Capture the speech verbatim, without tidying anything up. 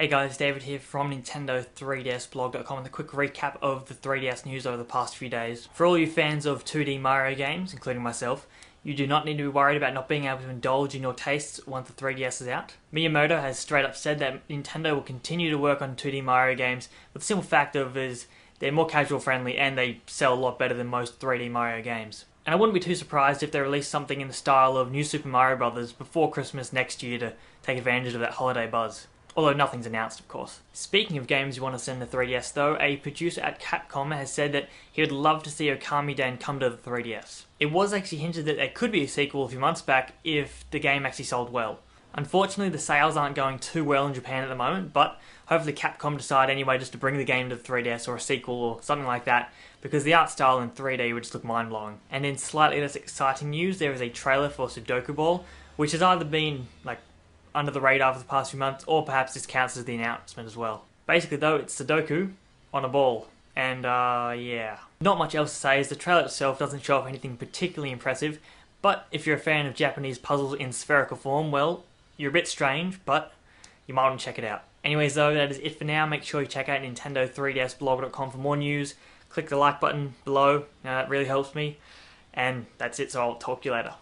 Hey guys, David here from Nintendo three D S blog dot com with a quick recap of the three D S news over the past few days. For all you fans of two D Mario games, including myself, you do not need to be worried about not being able to indulge in your tastes once the three D S is out. Miyamoto has straight up said that Nintendo will continue to work on two D Mario games, with the simple fact of is they're more casual friendly and they sell a lot better than most three D Mario games. And I wouldn't be too surprised if they released something in the style of New Super Mario Bros. Before Christmas next year to take advantage of that holiday buzz. Although nothing's announced, of course. Speaking of games you want to send the three D S though, a producer at Capcom has said that he would love to see Okami Dan come to the three D S. It was actually hinted that there could be a sequel a few months back if the game actually sold well. Unfortunately, the sales aren't going too well in Japan at the moment, but hopefully Capcom decide anyway just to bring the game to the three D S or a sequel or something like that, because the art style in three D would just look mind-blowing. And in slightly less exciting news, there is a trailer for Sudoku Ball, which has either been, like, under the radar for the past few months, or perhaps this counts as the announcement as well. Basically though, it's Sudoku on a ball, and uh, yeah. Not much else to say, as the trailer itself doesn't show off anything particularly impressive, but if you're a fan of Japanese puzzles in spherical form, well, you're a bit strange, but you might want to check it out. Anyways though, that is it for now. Make sure you check out Nintendo three D S blog dot com for more news. Click the like button below, uh, it really helps me, and that's it, so I'll talk to you later.